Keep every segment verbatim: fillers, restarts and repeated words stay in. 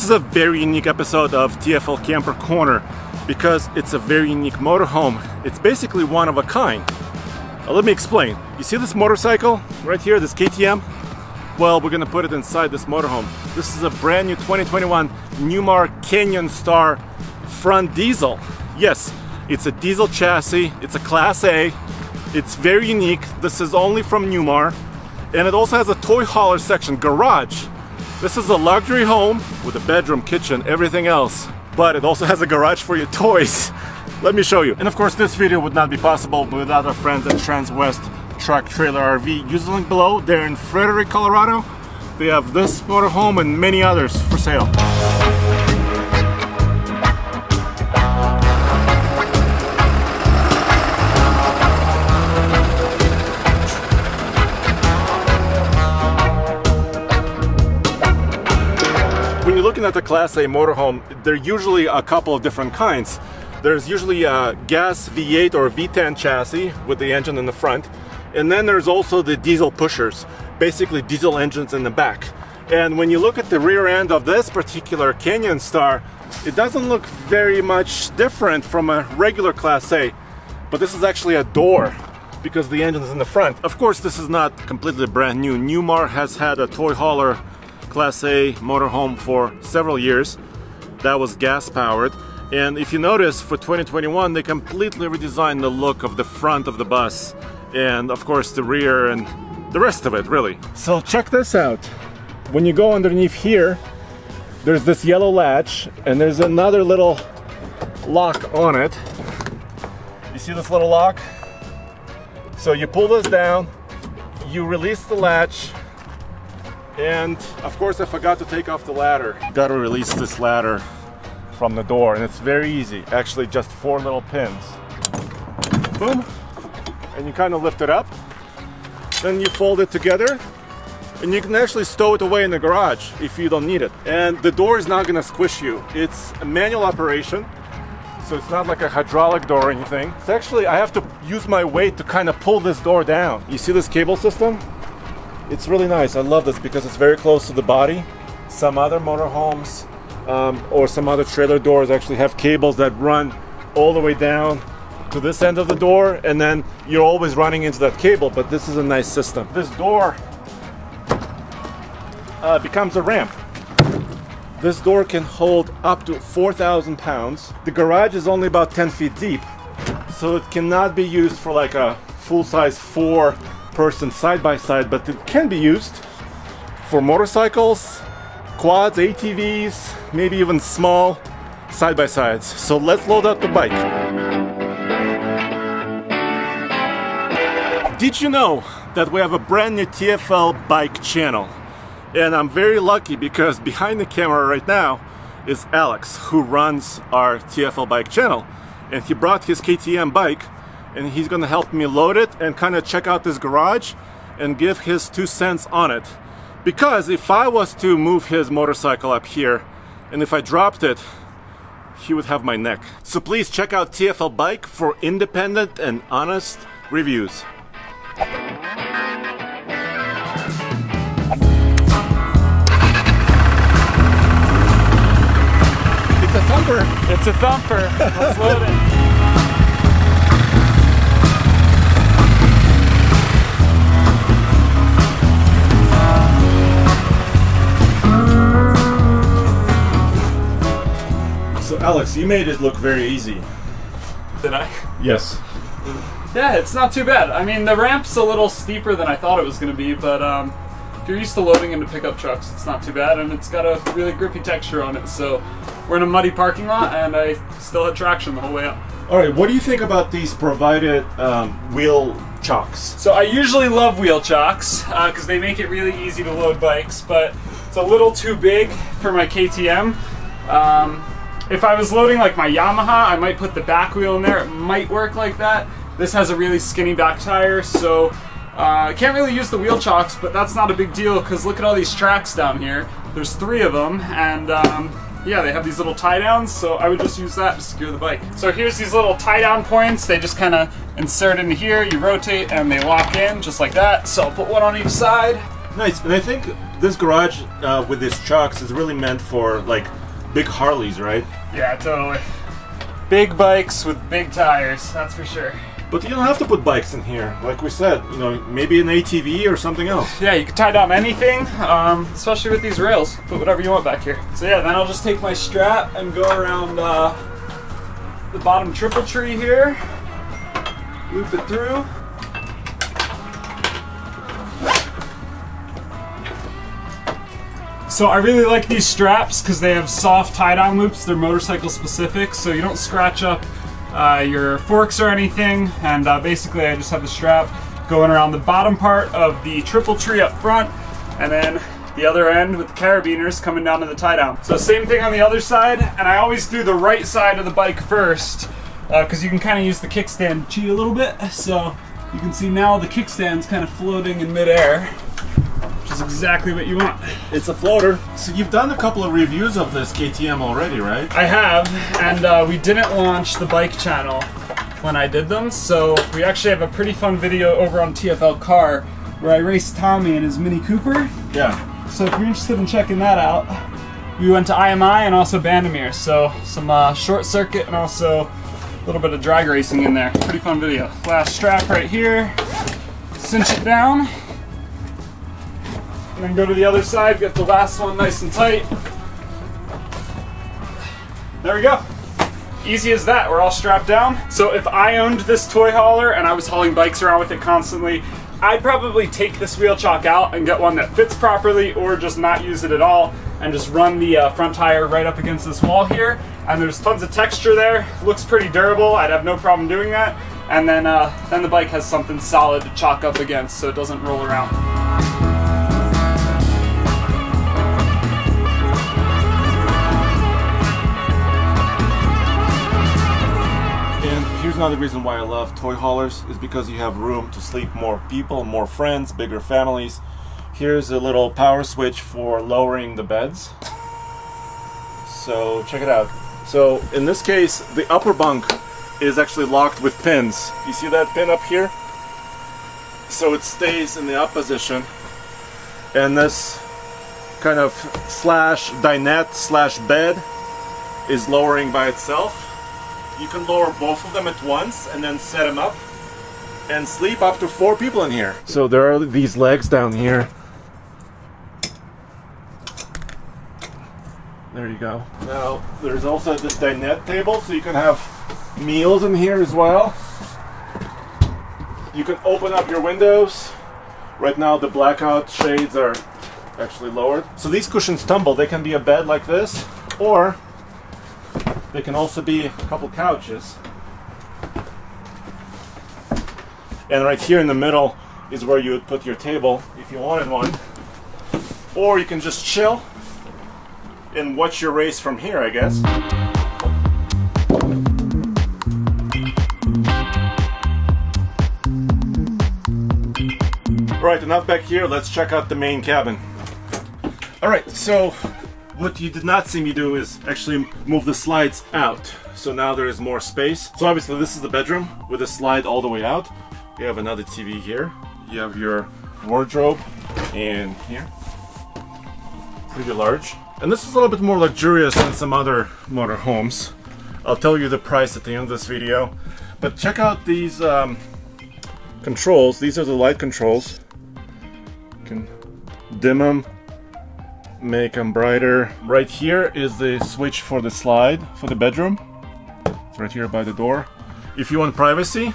This is a very unique episode of T F L Camper Corner because it's a very unique motorhome. It's basically one of a kind. Now, let me explain. You see this motorcycle right here, this K T M? Well, we're gonna put it inside this motorhome. This is a brand new twenty twenty-one Newmar Canyon Star front diesel. Yes, it's a diesel chassis, it's a Class A, it's very unique. This is only from Newmar, and it also has a Toy Hauler section, garage. This is a luxury home with a bedroom, kitchen, everything else, but it also has a garage for your toys. Let me show you. And of course, this video would not be possible without our friends at TransWest Truck Trailer R V. Use the link below. They're in Frederick, Colorado. They have this motorhome and many others for sale. When you're looking at a Class A motorhome, there are usually a couple of different kinds. There's usually a gas V eight or V ten chassis with the engine in the front, and then there's also the diesel pushers, basically diesel engines in the back. And when you look at the rear end of this particular Canyon Star, it doesn't look very much different from a regular Class A, but this is actually a door because the engine's in the front. Of course, this is not completely brand new. Newmar has had a Toy Hauler Class A motorhome for several years that was gas powered, and if you notice, for twenty twenty-one they completely redesigned the look of the front of the bus and of course the rear and the rest of it, really. So check this out. When you go underneath here, there's this yellow latch and there's another little lock on it. You see this little lock? So you pull this down, you release the latch. And of course, I forgot to take off the ladder. Got to release this ladder from the door, and it's very easy. Actually, just four little pins. Boom. And you kind of lift it up. Then you fold it together, and you can actually stow it away in the garage if you don't need it. And the door is not going to squish you. It's a manual operation, so it's not like a hydraulic door or anything. It's actually, I have to use my weight to kind of pull this door down. You see this cable system? It's really nice. I love this because it's very close to the body. Some other motorhomes um, or some other trailer doors actually have cables that run all the way down to this end of the door, and then you're always running into that cable, but this is a nice system. This door uh, becomes a ramp. This door can hold up to four thousand pounds. The garage is only about ten feet deep, so it cannot be used for like a full-size four person side by side, but it can be used for motorcycles, quads, A T Vs, maybe even small side by sides. So let's load up the bike. Did you know that we have a brand new T F L bike channel? And I'm very lucky because behind the camera right now is Alex, who runs our T F L bike channel, and he brought his K T M bike, and he's gonna help me load it and kind of check out this garage and give his two cents on it. Because if I was to move his motorcycle up here and if I dropped it, he would have my neck. So please check out T F L Bike for independent and honest reviews. It's a thumper. It's a thumper. Let's load it. Alex, you made it look very easy. Did I? Yes. Yeah, it's not too bad. I mean, the ramp's a little steeper than I thought it was going to be, but um, if you're used to loading into pickup trucks, it's not too bad, and it's got a really grippy texture on it. So we're in a muddy parking lot, and I still had traction the whole way up. All right, what do you think about these provided um, wheel chocks? So I usually love wheel chocks because uh, they make it really easy to load bikes, but it's a little too big for my K T M. Um, If I was loading like my Yamaha, I might put the back wheel in there. It might work like that. This has a really skinny back tire, so I uh, can't really use the wheel chocks, but that's not a big deal because look at all these tracks down here. There's three of them, and um, yeah, they have these little tie downs, so I would just use that to secure the bike. So here's these little tie down points. They just kind of insert into here, you rotate, and they lock in just like that. So I'll put one on each side. Nice. And I think this garage uh, with these chocks is really meant for like big Harleys, right? Yeah, totally. Big bikes with big tires, that's for sure. But you don't have to put bikes in here. Like we said, you know, maybe an A T V or something else. Yeah, you can tie down anything, um, especially with these rails. Put whatever you want back here. So yeah, then I'll just take my strap and go around uh, the bottom triple tree here. Loop it through. So I really like these straps because they have soft tie-down loops. They're motorcycle specific, so you don't scratch up uh, your forks or anything. And uh, basically I just have the strap going around the bottom part of the triple tree up front, and then the other end with the carabiners coming down to the tie-down. So same thing on the other side, and I always do the right side of the bike first because uh, you can kind of use the kickstand to cheat a little bit. So you can see now the kickstand's kind of floating in midair. Exactly what you want. It's a floater. So you've done a couple of reviews of this K T M already, right? I have, and uh, we didn't launch the bike channel when I did them, so we actually have a pretty fun video over on T F L Car where I raced Tommy in his Mini Cooper. Yeah. So if you're interested in checking that out, we went to I M I and also Bandimere, so some uh, short circuit and also a little bit of drag racing in there. Pretty fun video. Last strap right here. Cinch it down. And then go to the other side, get the last one nice and tight. There we go. Easy as that, we're all strapped down. So if I owned this Toy Hauler and I was hauling bikes around with it constantly, I'd probably take this wheel chock out and get one that fits properly or just not use it at all and just run the uh, front tire right up against this wall here. And there's tons of texture there. Looks pretty durable, I'd have no problem doing that. And then, uh, then the bike has something solid to chock up against so it doesn't roll around. Another reason why I love Toy Haulers is because you have room to sleep more people, more friends, bigger families. Here's a little power switch for lowering the beds. So check it out. So in this case, the upper bunk is actually locked with pins. You see that pin up here? So it stays in the up position. And this kind of slash dinette slash bed is lowering by itself. You can lower both of them at once and then set them up and sleep up to four people in here. So there are these legs down here. There you go. Now there's also this dinette table, so you can have meals in here as well. You can open up your windows. Right now the blackout shades are actually lowered. So these cushions tumble. They can be a bed like this, or they can also be a couple couches. And right here in the middle is where you would put your table if you wanted one. Or you can just chill and watch your race from here, I guess. Alright, enough back here. Let's check out the main cabin. Alright, so what you did not see me do is actually move the slides out. So now there is more space. So obviously this is the bedroom with a slide all the way out. You have another T V here. You have your wardrobe in here. Pretty large. And this is a little bit more luxurious than some other motorhomes. I'll tell you the price at the end of this video. But check out these um, controls. These are the light controls. You can dim them, make them brighter. Right here is the switch for the slide for the bedroom. It's right here by the door. If you want privacy,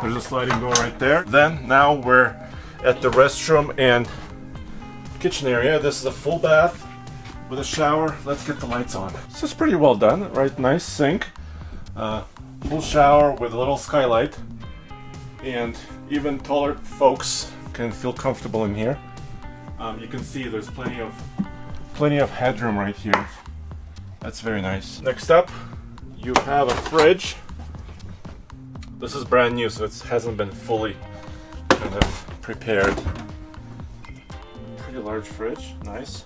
there's a sliding door right there. Then now we're at the restroom and kitchen area. This is a full bath with a shower. Let's get the lights on. This is pretty well done, right? Nice sink, uh, full shower with a little skylight, and even taller folks can feel comfortable in here. Um, you can see there's plenty of plenty of headroom right here. That's very nice. Next up, you have a fridge. This is brand new, so it hasn't been fully kind of prepared. Pretty large fridge, nice.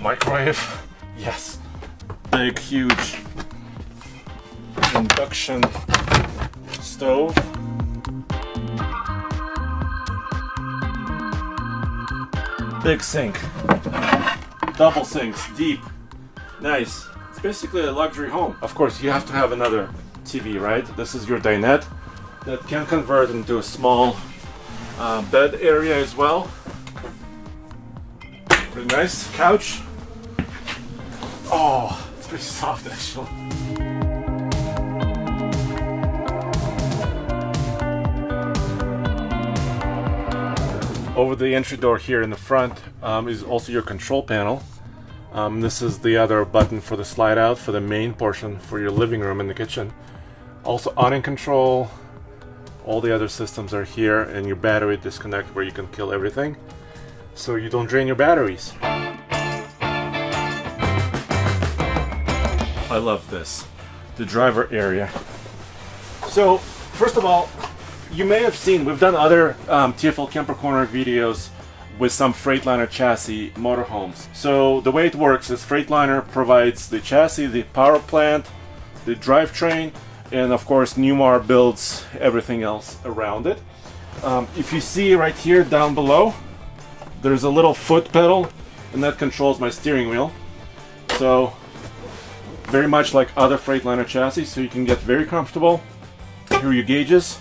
Microwave, yes. Big, huge induction stove. Big sink. Double sinks, deep. Nice. It's basically a luxury home. Of course, you have to have another T V, right? This is your dinette that can convert into a small uh, bed area as well. Pretty nice. Couch. Oh, it's pretty soft actually. Over the entry door here in the front um, is also your control panel. Um, this is the other button for the slide out for the main portion for your living room and the kitchen. Also awning control, all the other systems are here, and your battery disconnect where you can kill everything so you don't drain your batteries. I love this, the driver area. So first of all, you may have seen, we've done other um, T F L Camper Corner videos with some Freightliner chassis motorhomes. So the way it works is Freightliner provides the chassis, the power plant, the drivetrain, and of course Newmar builds everything else around it. Um, if you see right here down below, there's a little foot pedal, and that controls my steering wheel. So very much like other Freightliner chassis, so you can get very comfortable. Here are your gauges.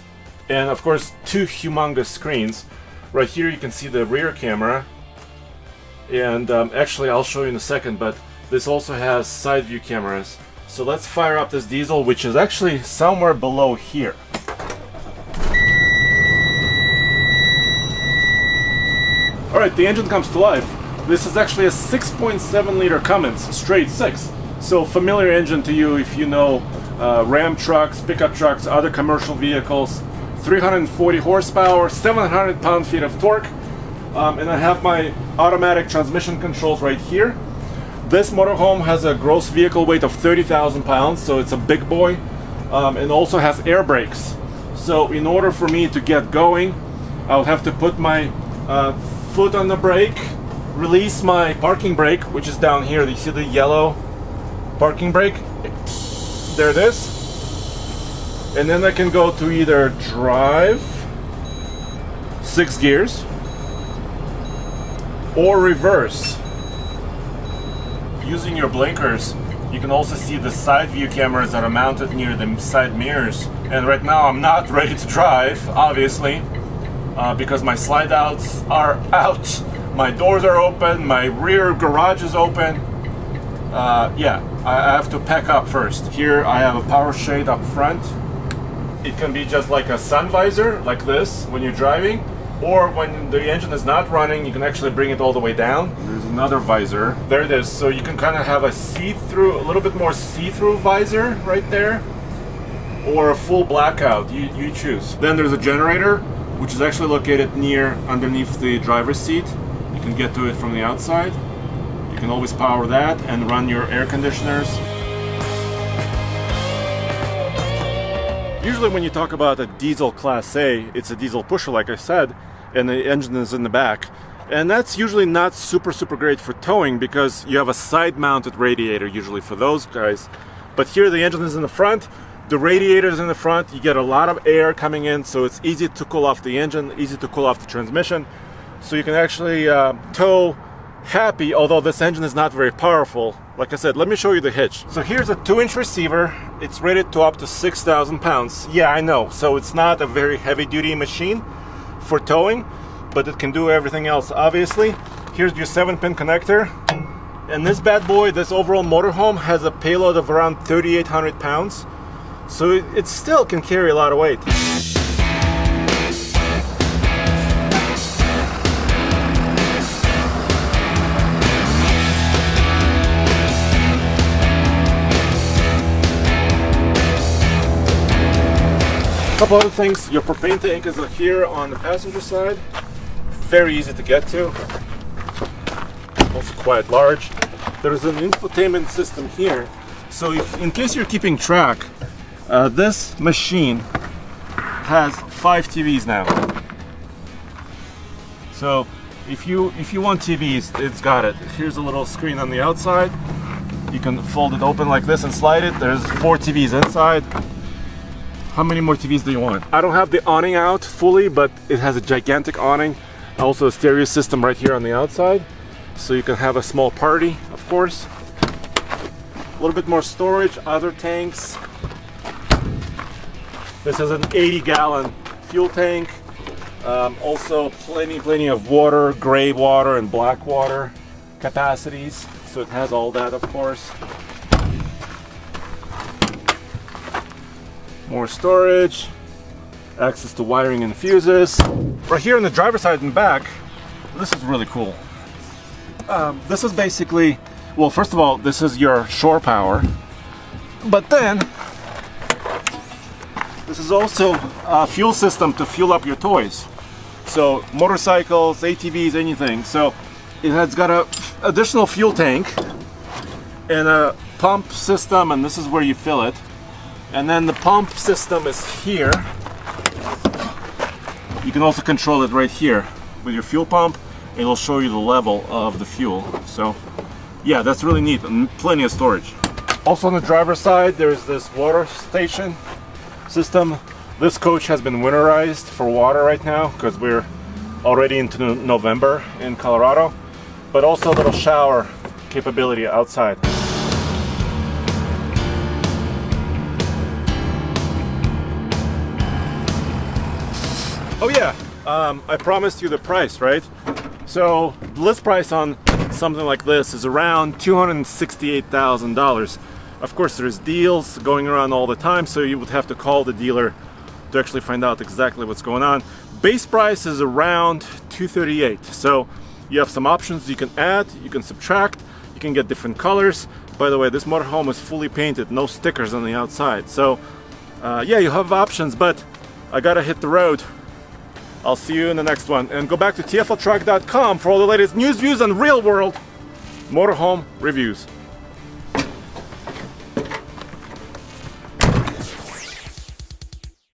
And of course, two humongous screens. Right here you can see the rear camera, and um, actually I'll show you in a second, but this also has side view cameras. So let's fire up this diesel, which is actually somewhere below here. Alright, the engine comes to life. This is actually a six point seven liter Cummins, straight six. So familiar engine to you if you know uh, Ram trucks, pickup trucks, other commercial vehicles. three hundred forty horsepower, seven hundred pound-feet of torque, um, and I have my automatic transmission controls right here. This motorhome has a gross vehicle weight of thirty thousand pounds, so it's a big boy, um, and also has air brakes. So in order for me to get going, I'll have to put my uh, foot on the brake, release my parking brake, which is down here. You see the yellow parking brake? There it is. And then I can go to either drive, six gears, or reverse. Using your blinkers, you can also see the side view cameras that are mounted near the side mirrors. And right now I'm not ready to drive, obviously, uh, because my slide outs are out, my doors are open, my rear garage is open. Uh, yeah, I have to pack up first. Here I have a power shade up front. It can be just like a sun visor, like this, when you're driving, or when the engine is not running, you can actually bring it all the way down. There's another visor. There it is. So you can kind of have a see-through, a little bit more see-through visor right there, or a full blackout. You, you choose. Then there's a generator, which is actually located near, underneath the driver's seat. You can get to it from the outside. You can always power that and run your air conditioners. Usually when you talk about a diesel Class A, it's a diesel pusher, like I said, and the engine is in the back. And that's usually not super, super great for towing because you have a side-mounted radiator usually for those guys. But here the engine is in the front, the radiator is in the front, you get a lot of air coming in, so it's easy to cool off the engine, easy to cool off the transmission. So you can actually uh, tow happy, although this engine is not very powerful. Like I said, let me show you the hitch. So here's a two inch receiver. It's rated to up to six thousand pounds. Yeah, I know. So it's not a very heavy-duty machine for towing, but it can do everything else, obviously. Here's your seven pin connector. And this bad boy, this overall motorhome, has a payload of around thirty-eight hundred pounds. So it, it still can carry a lot of weight. Couple other things, your propane tank is here on the passenger side, very easy to get to, also quite large. There is an infotainment system here, so if, in case you're keeping track, uh, this machine has five T Vs now. So if you, if you want T Vs, it's got it. Here's a little screen on the outside, you can fold it open like this and slide it, there's four T Vs inside. How many more T Vs do you want? I don't have the awning out fully, but it has a gigantic awning. Also a stereo system right here on the outside, so you can have a small party, of course. A little bit more storage, other tanks. This is an eighty gallon fuel tank. Um, also plenty, plenty of water, gray water and black water capacities. So it has all that, of course. More storage, access to wiring and fuses. Right here on the driver's side and back, this is really cool. Um, this is basically, well, first of all, this is your shore power, but then this is also a fuel system to fuel up your toys. So motorcycles, A T Vs, anything. So it has got an additional fuel tank and a pump system, and this is where you fill it. And then the pump system is here. You can also control it right here with your fuel pump. It'll show you the level of the fuel. So yeah, that's really neat, and plenty of storage. Also on the driver's side, there's this water station system. This coach has been winterized for water right now because we're already into November in Colorado, but also a little shower capability outside. Oh yeah, um, I promised you the price, right? So the list price on something like this is around two hundred sixty-eight thousand dollars. Of course, there's deals going around all the time, so you would have to call the dealer to actually find out exactly what's going on. Base price is around two hundred thirty-eight thousand dollars. So you have some options you can add, you can subtract, you can get different colors. By the way, this motorhome is fully painted, no stickers on the outside. So uh, yeah, you have options, but I gotta hit the road. I'll see you in the next one. And go back to T F L truck dot com for all the latest news, views, and real world motorhome reviews.